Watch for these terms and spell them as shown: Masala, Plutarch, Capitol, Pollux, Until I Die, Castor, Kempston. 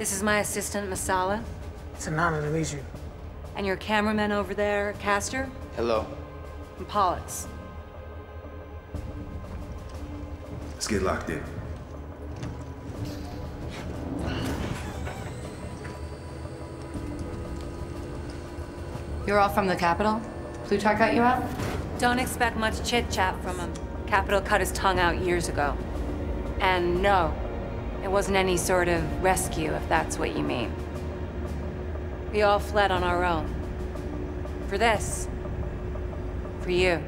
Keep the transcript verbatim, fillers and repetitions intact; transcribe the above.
This is my assistant, Masala. It's an honor to meet you. And your cameraman over there, Castor? Hello. And Pollux. Let's get locked in. You're all from the Capitol? Plutarch got you out? Don't expect much chit-chat from him. Capitol cut his tongue out years ago. And no, it wasn't any sort of rescue, if that's what you mean. We all fled on our own. For this. For you.